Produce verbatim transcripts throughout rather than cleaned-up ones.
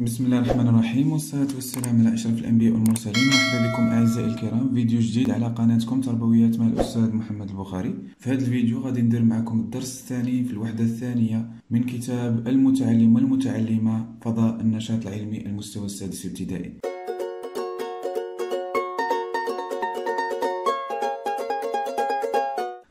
بسم الله الرحمن الرحيم، والصلاة والسلام على أشرف الأنبياء والمرسلين. مرحبا بكم أعزائي الكرام، فيديو جديد على قناتكم تربويات مع الأستاذ محمد البخاري. في هذا الفيديو غادي ندير معكم الدرس الثاني في الوحدة الثانية من كتاب المتعلم والمتعلمة، فضاء النشاط العلمي، المستوى السادس ابتدائي.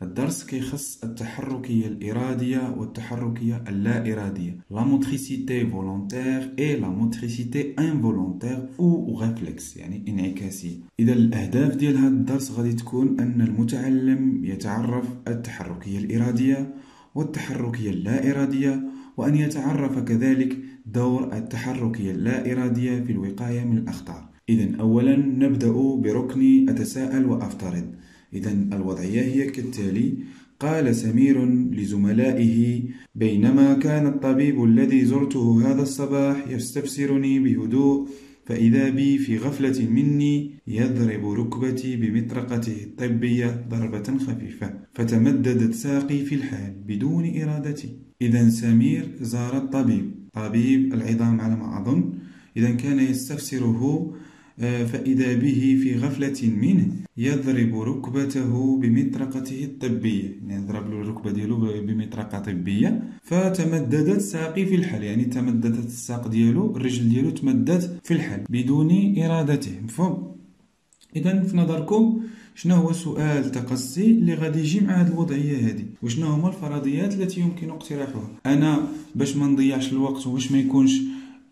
الدرس كيخص التحركية الإرادية والتحركية اللا إرادية، لا موتريسيتي فولونتير اي لا موتريسيتي انفولونتير او ريفلكس، يعني انعكاسية. إذا الأهداف ديال هذا الدرس غادي تكون أن المتعلم يتعرف التحركية الإرادية والتحركية اللا إرادية، وأن يتعرف كذلك دور التحركية اللا إرادية في الوقاية من الأخطار. إذا أولا نبدأ بركن أتساءل وأفترض. إذا الوضعية هي كالتالي: قال سمير لزملائه: بينما كان الطبيب الذي زرته هذا الصباح يستفسرني بهدوء، فإذا بي في غفلة مني يضرب ركبتي بمطرقته الطبية ضربة خفيفة، فتمددت ساقي في الحال بدون إرادتي. إذا سمير زار الطبيب، طبيب العظام على ما أظن، إذا كان يستفسره فإذا به في غفلة منه يضرب ركبته بمطرقته الطبية، يعني يضرب له الركبة ديالو بمطرقة طبية، فتمددت ساقي في الحال، يعني تمددت الساق ديالو، الرجل ديالو تمددت في الحال بدون إرادته. مفهوم؟ إذا في نظركم شنو هو سؤال تقصي اللي غادي يجي مع هذه الوضعيه هذه؟ وشنو هما الفرضيات التي يمكن اقتراحها؟ انا باش ما نضيعش الوقت وباش ما يكونش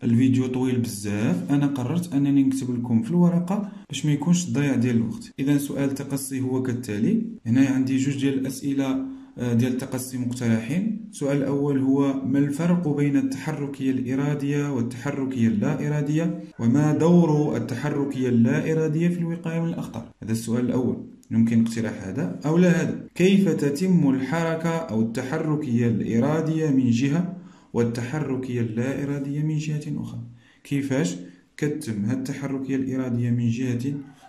الفيديو طويل بزاف، انا قررت انني نكتب لكم في الورقه باش ما يكونش ضياع ديال الوقت. اذا سؤال تقصي هو كالتالي. هنا عندي جوج ديال الاسئله ديال التقصي مقترحين. السؤال الاول هو: ما الفرق بين التحركيه الاراديه والتحركيه اللا اراديه، وما دور التحركيه اللا اراديه في الوقايه من الاخطار؟ هذا السؤال الاول، يمكن اقتراح هذا او لا هذا. كيف تتم الحركه او التحركيه الاراديه من جهه والتحركية اللا إرادية من جهة أخرى؟ كيفاش كتم هاد التحركية الإرادية من جهة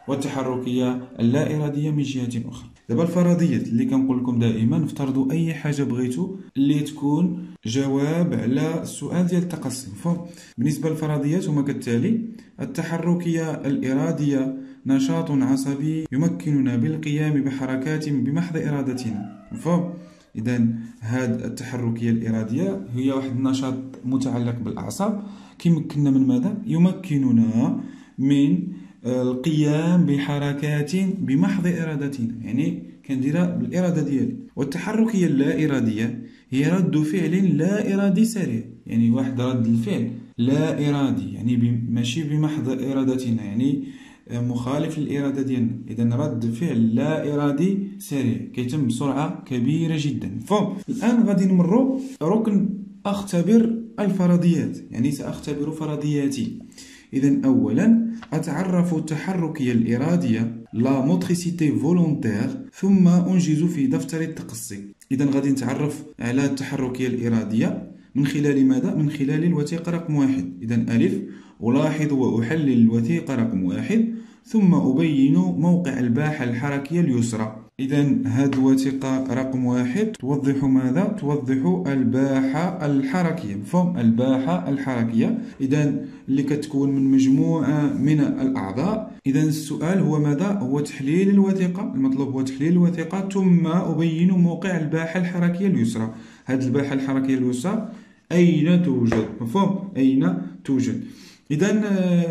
والتحركية اللا إرادية من جهة أخرى؟ دابا الفرضيات اللي كنقول لكم دائما: افترضوا أي حاجة بغيتو اللي تكون جواب على السؤال ديال التقسيم. فبالنسبة للفرضيات هما كالتالي: التحركية الإرادية نشاط عصبي يمكننا بالقيام بحركات بمحض إرادتنا. مفهوم؟ إذا هاد التحركية الإرادية هي واحد النشاط متعلق بالأعصاب، كيمكننا من ماذا؟ يمكننا من القيام بحركات بمحض إرادتنا، يعني كنديرها بالإرادة ديالي. والتحركية اللا إرادية هي رد فعل لا إرادي سريع، يعني واحد رد الفعل لا إرادي، يعني ماشي بمحض إرادتنا، يعني مخالف للإرادة ديالنا. إذا رد فعل لا إرادي سريع كيتم بسرعة كبيرة جدا. فالآن غادي نمروا ركن أختبر الفرضيات، يعني سأختبر فرضياتي. إذا أولا أتعرف التحركية الإرادية لا موتريسيتي فولونتير، ثم أنجز في دفتر التقصي. إذا غادي نتعرف على التحركية الإرادية من خلال ماذا؟ من خلال الوثيقة رقم واحد. إذا ألف: ألاحظ وأحلل الوثيقة رقم واحد، ثم أبين موقع الباحة الحركية اليسرى. إذا هذه الوثيقة رقم واحد توضح ماذا؟ توضح الباحة الحركية. مفهوم؟ الباحة الحركية إذا اللي كتكون من مجموعة من الأعضاء. إذا السؤال هو ماذا؟ هو تحليل الوثيقة، المطلوب هو تحليل الوثيقة، ثم أبين موقع الباحة الحركية اليسرى. هذه الباحة الحركية اليسرى أين توجد؟ مفهوم؟ أين توجد؟ إذا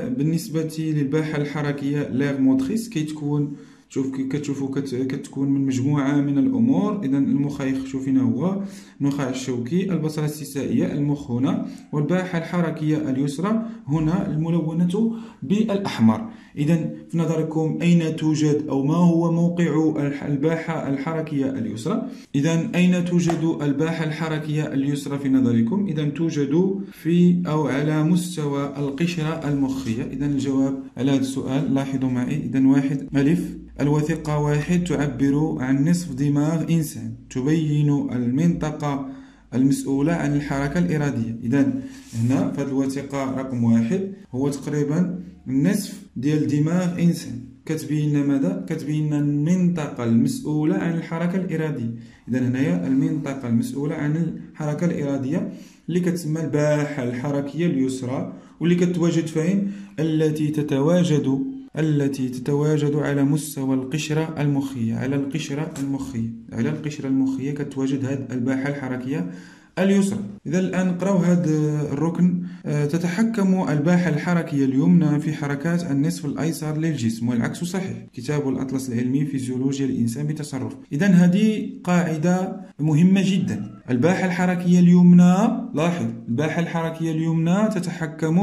بالنسبة للباحة الحركية لاغ موتريس كتكون، شوف كتشوفوا كتكون من مجموعة من الأمور. إذا المخيخ شوفينا هو النخاع الشوكي، البصلة السيسائية، المخ هنا، والباحة الحركية اليسرى هنا الملونة بالأحمر. إذا في نظركم أين توجد أو ما هو موقع الباحة الحركية اليسرى؟ إذا أين توجد الباحة الحركية اليسرى في نظركم؟ إذا توجد في أو على مستوى القشرة المخية. إذا الجواب على هذا السؤال لاحظوا معي. إذا واحد ألف: الوثيقة واحد تعبر عن نصف دماغ إنسان، تبين المنطقة المسؤولة عن الحركة الإرادية. إذا هنا في الوثيقة رقم واحد هو تقريبا نصف ديال دماغ إنسان، كتبين ماذا؟ كتبين المنطقة المسؤولة عن الحركة الإرادية. إذا هنايا المنطقة المسؤولة عن الحركة الإرادية اللي كتسمى الباحة الحركية اليسرى، واللي كتواجد فين؟ التي تتواجد التي تتواجد على مستوى القشرة المخية، على القشرة المخية، على القشرة المخية كتواجد هذه الباحة الحركية اليسرى. إذا الآن نقراو هذا الركن. تتحكم الباحة الحركية اليمنى في حركات النصف الأيسر للجسم والعكس صحيح. كتاب الأطلس العلمي فيزيولوجيا الإنسان بتصرف. إذا هذه قاعدة مهمة جدا. الباحة الحركية اليمنى، لاحظ، الباحة الحركية اليمنى تتحكم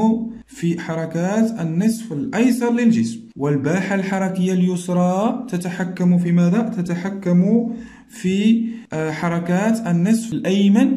في حركات النصف الأيسر للجسم، والباحة الحركية اليسرى تتحكم في ماذا؟ تتحكم في حركات النصف الأيمن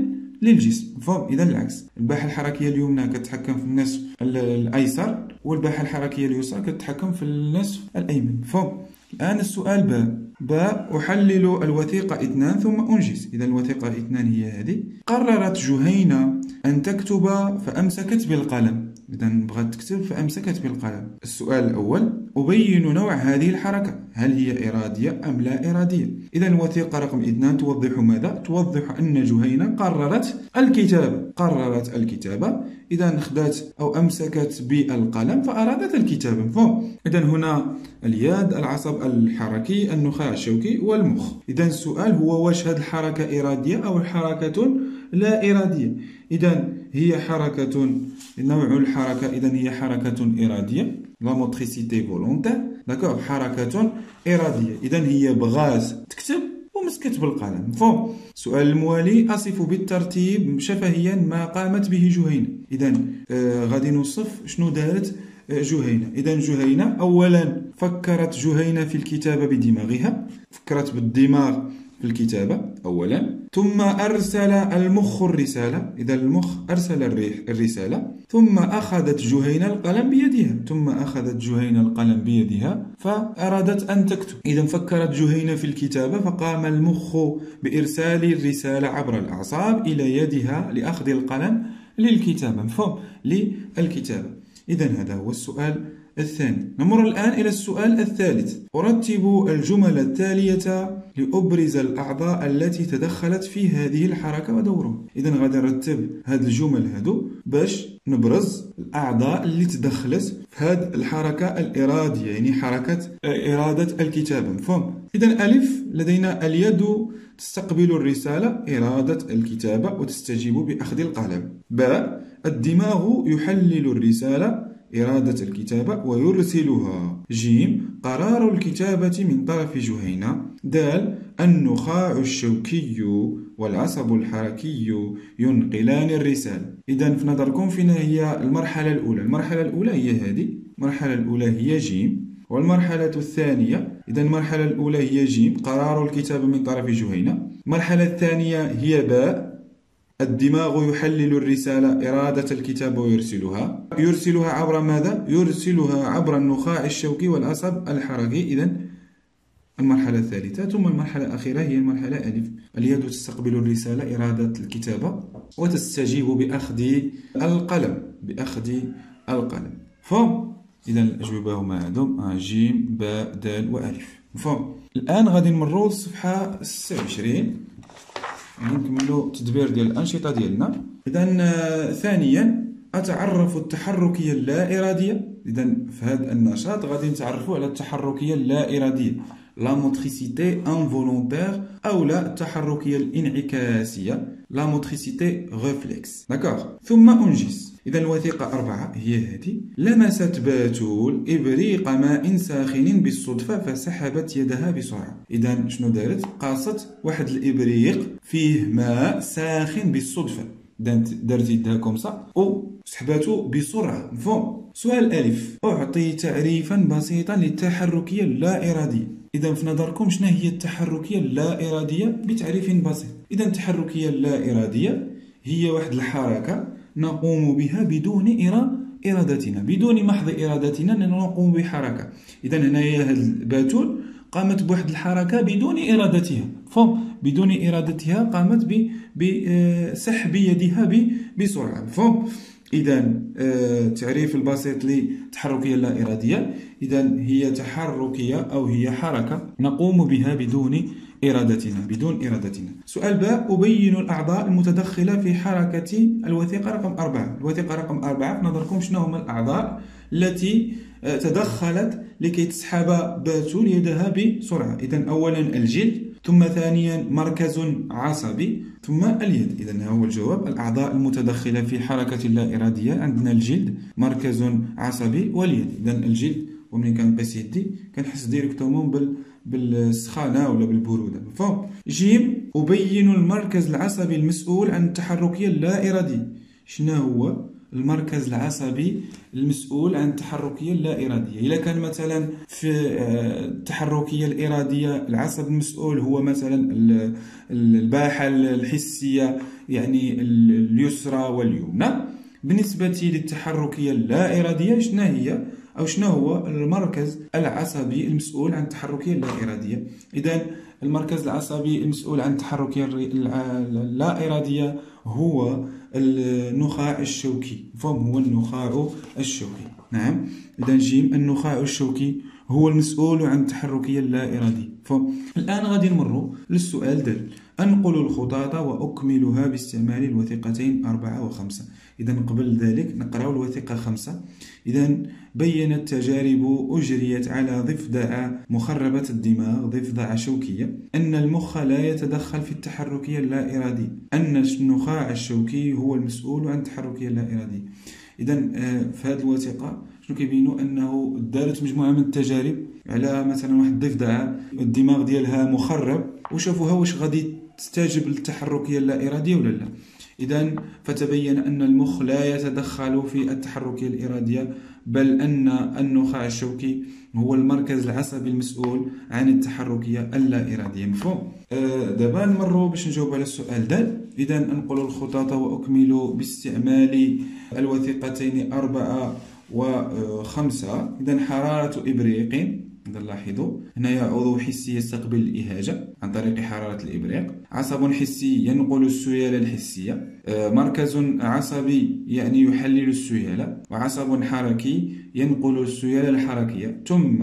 للجسم. فإذا العكس، الباحة الحركية اليمنى كتتحكم في النصف الأيسر، والباحة الحركية اليسرى كتتحكم في النصف الأيمن. فالآن السؤال باء باء أحلل الوثيقة اثنان ثم أنجز. إذا الوثيقة اثنان هي هذه. قررت جهينة أن تكتب فأمسكت بالقلم. إذا بغات تكتب فأمسكت بالقلم. السؤال الأول، أبين نوع هذه الحركة، هل هي إرادية أم لا إرادية؟ إذا الوثيقة رقم اثنان توضح ماذا؟ توضح أن جهينة قررت الكتابة، قررت الكتابة، إذا خدات أو أمسكت بالقلم فأرادت الكتابة. فهم إذا هنا اليد، العصب الحركي، النخاع الشوكي والمخ. إذا السؤال هو واش هذه الحركة إرادية أو حركة لا إرادية؟ إذا هي حركة، نوع الحركة إذا هي حركة إرادية، لا موتريسيتي فولونتير، داكوغ، حركة إرادية، إذا هي بغات تكتب ومسكت بالقلم. فهم السؤال الموالي، أصف بالترتيب شفهيا ما قامت به جهينة. إذا آه غادي نوصف شنو دارت جهينة. إذا جهينة أولا فكرت جهينة في الكتابة بدماغها، فكرت بالدماغ في الكتابة أولا، ثم أرسل المخ الرسالة، إذا المخ أرسل الرسالة، ثم أخذت جهينة القلم بيدها، ثم أخذت جهينة القلم بيدها فأرادت أن تكتب. إذا فكرت جهينة في الكتابة فقام المخ بإرسال الرسالة عبر الأعصاب إلى يدها لأخذ القلم للكتابة، مفهوم؟ للكتابة. إذا هذا هو السؤال الثاني. نمر الآن إلى السؤال الثالث. أرتب الجمل التالية لأبرز الأعضاء التي تدخلت في هذه الحركة ودورها. إذا غادي نرتب هاد الجمل هادو باش نبرز الأعضاء اللي تدخلت في هاد الحركة الإرادية، يعني حركة إرادة الكتابة، مفهوم؟ إذا ألف، لدينا اليد تستقبل الرسالة، إرادة الكتابة، وتستجيب بأخذ القلم. باء، الدماغ يحلل الرسالة، إرادة الكتابة، ويرسلها. جيم، قرار الكتابة من طرف جهينة. دال، النخاع الشوكي والعصب الحركي ينقلان الرسالة. إذا في نظركم فين هي المرحلة الأولى؟ المرحلة الأولى هي هذه، المرحلة الأولى هي جيم، والمرحلة الثانية، إذا المرحلة الأولى هي جيم، قرار الكتابة من طرف جهينة. المرحلة الثانية هي باء، الدماغ يحلل الرسالة، إرادة الكتابة، ويرسلها. يرسلها عبر ماذا؟ يرسلها عبر النخاع الشوكي والعصب الحركي. إذا المرحلة الثالثة. ثم المرحلة الأخيرة هي المرحلة ألف، اليد تستقبل الرسالة، إرادة الكتابة، وتستجيب بأخذ القلم، بأخذ القلم. فهم إذا الأجوبة هما هادو، جيم، باء، دال، وألف. فهم الآن غادي نمرو للصفحة ستة وعشرين، نكملوا تدبير ديال الانشطه ديالنا. اذا ثانيا، اتعرف التحركيه اللا اراديه. اذا في هذا النشاط غادي نتعرفوا على التحركيه اللا اراديه، لا موتريسيتي انفولونتير، او لا التحركيه الانعكاسيه، لا موتريسيتي ريفلكس، داكوغ. ثم انجز. اذا الوثيقه أربعة هي هذه. لمست باتول ابريق ماء ساخن بالصدفه فسحبت يدها بسرعه. اذا شنو دارت؟ قاصت واحد الابريق فيه ماء ساخن بالصدفه، دارت يدها كومسا وسحباتو بسرعه، مفهوم؟ سؤال الف، اعطي تعريفا بسيطا للتحركيه اللا اراديه. إذا في نظركم شنو هي التحركية اللا إرادية بتعريف بسيط؟ إذا التحركية اللا إرادية هي واحد الحركة نقوم بها بدون إرادتنا، بدون محض إرادتنا نقوم بحركة. إذا هنايا هاد الباتول قامت بواحد الحركة بدون إرادتها، فهم؟ بدون إرادتها قامت بسحب يدها بسرعة، فهم؟ إذا التعريف البسيط للتحركية اللا إرادية، إذا هي تحركية أو هي حركة نقوم بها بدون إرادتنا، بدون إرادتنا. سؤال باء، أبين الأعضاء المتدخلة في حركة الوثيقة رقم أربعة. الوثيقة رقم أربعة في نظركم شنو هما الأعضاء التي تدخلت لكي تسحب باتول يدها بسرعة؟ إذن أولا الجلد، ثم ثانيا مركز عصبي، ثم اليد. إذن هذا هو الجواب، الأعضاء المتدخلة في حركة لا إرادية عندنا الجلد، مركز عصبي، واليد. إذن الجلد، ومن كنقيس يدي كنحس ديريكتومون بال بالسخانه ولا بالبروده. فهم جيم، أبين المركز العصبي المسؤول عن التحرك اللا إرادي. شنو هو المركز العصبي المسؤول عن التحركية اللا إرادية؟ إذا كان مثلا في التحركية الإرادية العصب المسؤول هو مثلا الباحة الحسية، يعني اليسرى واليمنى. بالنسبة للتحركية اللا إرادية شنو هي أو شنو هو المركز العصبي المسؤول عن التحركية اللا إرادية؟ إذن المركز العصبي المسؤول عن التحركية اللا إرادية هو النخاع الشوكي. فهم هو النخاع الشوكي. نعم، إذن جيم النخاع الشوكي هو المسؤول عن التحركية اللا إرادية. فالآن غادي نمروا للسؤال دال، أنقل الخطاط وأكملها باستعمال الوثيقتين أربعة وخمسة. إذن قبل ذلك نقرأ الوثيقة خمسة. إذن بيّنت تجارب أجريت على ضفدع مخربة الدماغ، ضفدع شوكية، أن المخ لا يتدخل في التحركية اللا إرادية، أن النخاع الشوكي هو المسؤول عن التحركية اللا إرادية. إذن في هذه الوثيقة شنو كيبينوا؟ أنه دارت مجموعة من التجارب على مثلا واحد الضفدعة الدماغ ديالها مخرب، وشافوها واش غادي تستجب للتحركية اللا إرادية ولا لا. إذن فتبين أن المخ لا يتدخل في التحركية الإرادية، بل أن النخاع الشوكي هو المركز العصبي المسؤول عن التحركية اللا إرادية. مفهوم؟ آه دابا نمروا باش نجاوب على السؤال دال. إذا أنقلوا الخطاط وأكملوا باستعمال الوثيقتين أربعة وخمسة. إذا حرارة إبريق، نلاحظوا هنايا عضو حسي يستقبل الإهاجة عن طريق حرارة الإبريق، عصب حسي ينقل السيالة الحسية، مركز عصبي يعني يحلل السيالة، وعصب حركي ينقل السيالة الحركية، ثم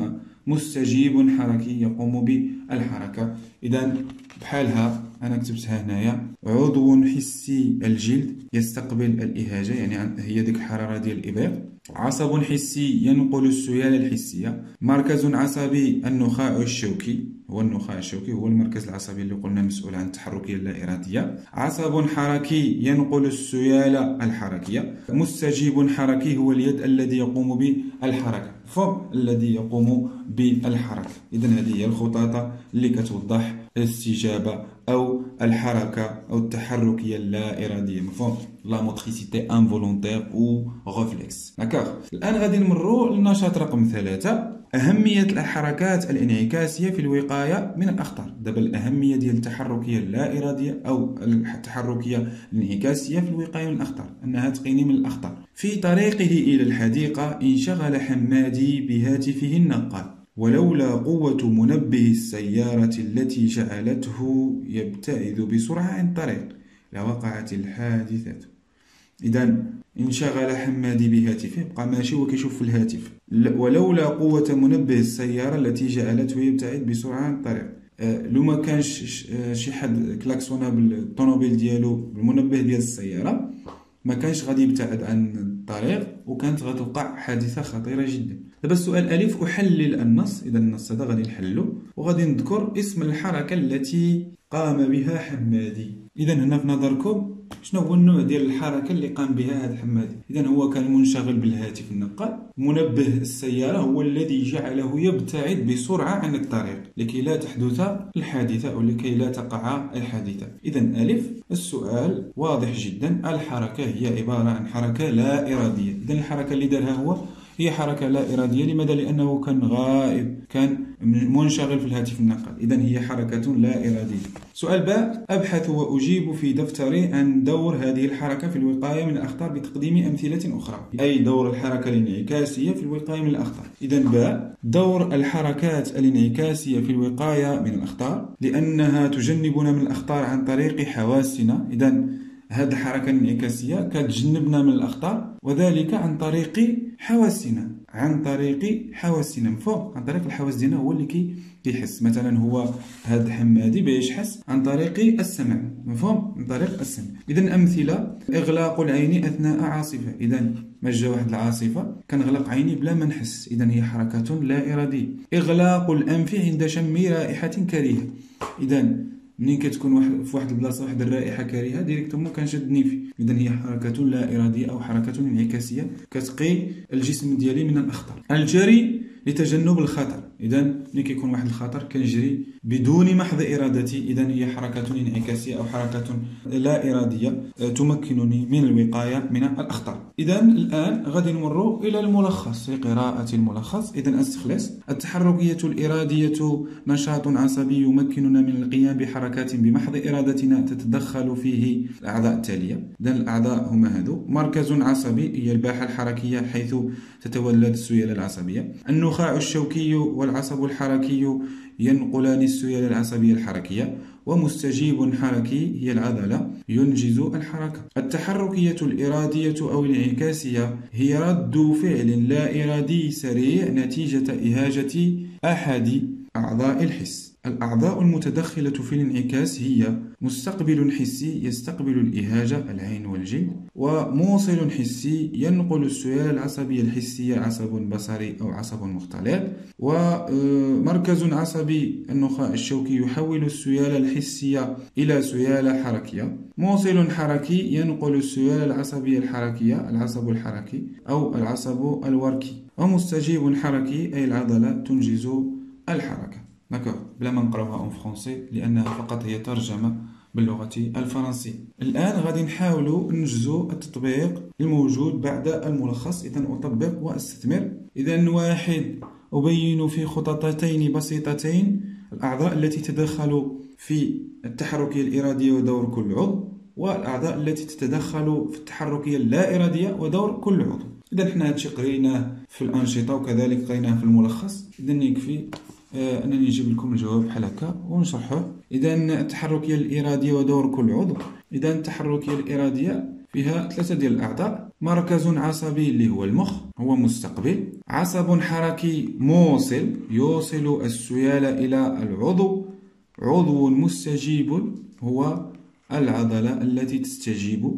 مستجيب حركي يقوم بالحركة. إذا بحالها أنا كتبتها هنايا، عضو حسي الجلد يستقبل الإهاجة، يعني هي ديك الحرارة ديال الإبريق، عصب حسي ينقل السيالة الحسية، مركز عصبي النخاع الشوكي، هو النخاع الشوكي هو المركز العصبي اللي قلنا مسؤول عن التحركية اللا إرادية، عصب حركي ينقل السيالة الحركية، مستجيب حركي هو اليد الذي يقوم بالحركة، فم الذي يقوم بالحركة. إذا هذه هي الخطاطة اللي كتوضح الاستجابة أو الحركة أو التحركية اللا إرادية. مفهوم؟ لا موتريسيتي انفولونتير أو غوفليكس. داكوغ، الآن غادي نمرو للنشاط رقم ثلاثة، أهمية الحركات الانعكاسية في الوقاية من الأخطار. دابا الأهمية ديال التحركية اللا إرادية أو التحركية الانعكاسية في الوقاية من الأخطار، أنها تقيني من الأخطار. في طريقه إلى الحديقة انشغل حمادي بهاتفه النقال، ولولا قوة منبه السيارة التي جعلته يبتعد بسرعة عن الطريق لوقعت الحادثة. إذن انشغل حمادي بهاتفه، بقى ماشي وكيشوف الهاتف، ولولا قوة منبه السيارة التي جعلته يبتعد بسرعة عن الطريق. أه لو ما كانش شي حد كلاكسونا بالطونوبيل ديالو بالمنبه ديال السيارة، ما كانش غادي يبتعد عن الطريق وكانت غتوقع حادثة خطيرة جدا. دابا السؤال ألف، أحلل النص. إذا النص هذا غادي نحلو وغادي نذكر اسم الحركة التي قام بها حمادي. إذا هنا في نظركم شنو هو النوع ديال الحركة اللي قام بها هذا حمادي؟ إذا هو كان منشغل بالهاتف النقال، منبه السيارة هو الذي جعله يبتعد بسرعة عن الطريق لكي لا تحدث الحادثة أو لكي لا تقع الحادثة. إذا ألف، السؤال واضح جدا، الحركة هي عبارة عن حركة لا إرادية. إذا الحركة اللي دارها هو هي حركة لا إرادية. لماذا؟ لأنه كان غائب، كان منشغل في الهاتف النقال. إذن هي حركة لا إرادية. سؤال باء، أبحث وأجيب في دفتري عن دور هذه الحركة في الوقاية من الأخطار بتقديم أمثلة أخرى. أي دور الحركة الانعكاسية في الوقاية من الأخطار. إذن باء، دور الحركات الانعكاسية في الوقاية من الأخطار، لأنها تجنبنا من الأخطار عن طريق حواسنا. إذن هذه الحركة الانعكاسية كتجنبنا من الأخطاء، وذلك عن طريق حواسنا، عن طريق حواسنا من فوق، عن طريق الحواس ديالنا هو اللي كيحس. مثلا هو هذا الحمادي باش يحس عن طريق السمع، مفهوم؟ عن طريق السمع. إذا أمثلة: إغلاق العين أثناء عاصفة، إذا ما جا واحد العاصفة كنغلق عيني بلا ما نحس، إذا هي حركة لا إرادية. إغلاق الأنف عند شم رائحة كريهة، إذا منين كتكون واحد في واحد البلاصه واحد الرائحه كريهه ديريكتومون كنشد نيفي، اذا هي حركه لا اراديه او حركه انعكاسيه كتقي الجسم ديالي من الاخطار. الجري لتجنب الخطر، اذا ملي كيكون واحد الخطر كنجري بدون محض ارادتي، اذا هي حركه انعكاسيه او حركه لا اراديه تمكنني من الوقايه من الاخطار. اذا الان غادي نمروا الى الملخص، لقراءه الملخص. اذا استخلاص: التحركيه الاراديه نشاط عصبي يمكننا من القيام بحركات بمحض ارادتنا تتدخل فيه الاعضاء التاليه، اذا الاعضاء هما هادو: مركز عصبي هي الباحه الحركيه حيث تتولد السيوله العصبيه، النخاع الشوكي والعصب الحركي ينقلان السيوله العصبيه الحركيه، ومستجيب حركي هي العضله ينجز الحركه. التحركيه الاراديه او الانعكاسيه هي رد فعل لا ارادي سريع نتيجه اهاجه احد اعضاء الحس. الأعضاء المتدخلة في الانعكاس هي: مستقبل حسي يستقبل الإهاجة العين والجلد، وموصل حسي ينقل السيالة العصبية الحسية عصب بصري أو عصب مختلط، ومركز عصبي النخاع الشوكي يحول السيالة الحسية إلى سيالة حركية، موصل حركي ينقل السيالة العصبية الحركية العصب الحركي أو العصب الوركي، ومستجيب حركي أي العضلة تنجز الحركة. داكوغ، بلا ما نقراوها اون فرونسي لانها فقط هي ترجمه باللغه الفرنسيه. الان غادي نحاولوا ننجزوا التطبيق الموجود بعد الملخص، اذا اطبق واستثمر. اذا واحد: ابين في خطتين بسيطتين الاعضاء التي تتدخل في التحركيه الاراديه ودور كل عضو، والاعضاء التي تتدخل في التحركيه اللا اراديه ودور كل عضو. اذا حنا هادشي قريناه في الانشطه وكذلك قريناه في الملخص، اذا يكفي أنني نجيب لكم الجواب بحال هكا ونشرحوه. إذا التحركية الإرادية ودور كل عضو، إذا التحركية الإرادية فيها ثلاثة ديال الأعضاء: مركز عصبي اللي هو المخ هو مستقبل، عصب حركي موصل يوصل السيالة إلى العضو، عضو مستجيب هو العضلة التي تستجيب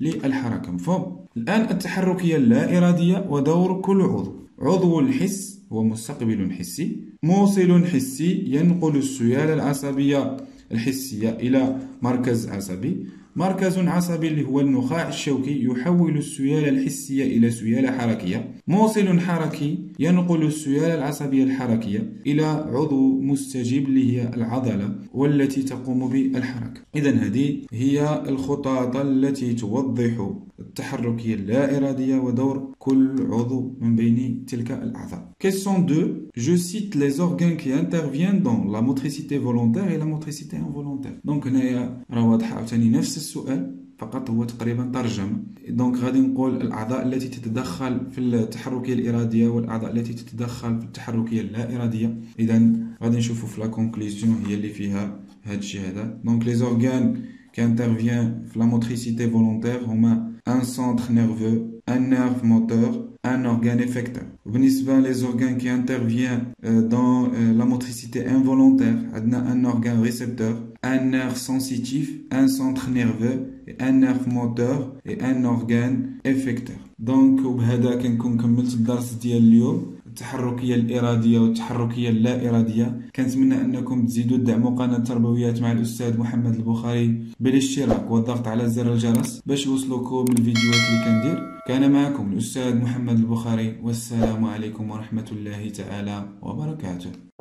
للحركة، مفهوم؟ الآن التحركية اللا إرادية ودور كل عضو: عضو الحس هو مستقبل حسي، موصل حسي ينقل السيالة العصبية الحسية إلى مركز عصبي، مركز عصبي اللي هو النخاع الشوكي يحول السيالة الحسية إلى سيالة حركية، موصل حركي ينقل السيالة العصبية الحركية إلى عضو مستجيب اللي هي العضلة والتي تقوم بالحركة. إذا هذه هي الخطوات التي توضح التحركية اللا إرادية ودور كل عضو من بين تلك الأعضاء. Question deux. Je cite les organes qui interviennent dans la motricité volontaire et la motricité involontaire. Donc هنايا راه واضحة عاوتاني نفس السؤال فقط هو تقريبا ترجم. دونك غادي نقول الأعضاء التي تتدخل في التحركية الإرادية والأعضاء التي تتدخل في التحركية اللا إرادية. إذا غادي نشوفوا في لا كونكليزيون هي اللي فيها هادشي هذا. دونك les organes qui interviennent في la motricité volontaire هما un centre nerveux, un nerf moteur, un organe effecteur. بالنسبة les organes qui interviennent dans la motricité involontaire, عندنا un organe récepteur, un nerf sensitif, un centre nerveux, un nerf moteur et un organe effecteur. Donc وبهذا كنكون كملت الدرس ديال اليوم، التحركية الإرادية والتحركية اللا إرادية. كنتمنى أنكم تزيدوا تدعموا قناة تربويات مع الأستاذ محمد البخاري بالاشتراك والضغط على زر الجرس باش يوصلوكم الفيديوهات اللي كندير. كان معكم الأستاذ محمد البخاري، والسلام عليكم ورحمة الله تعالى وبركاته.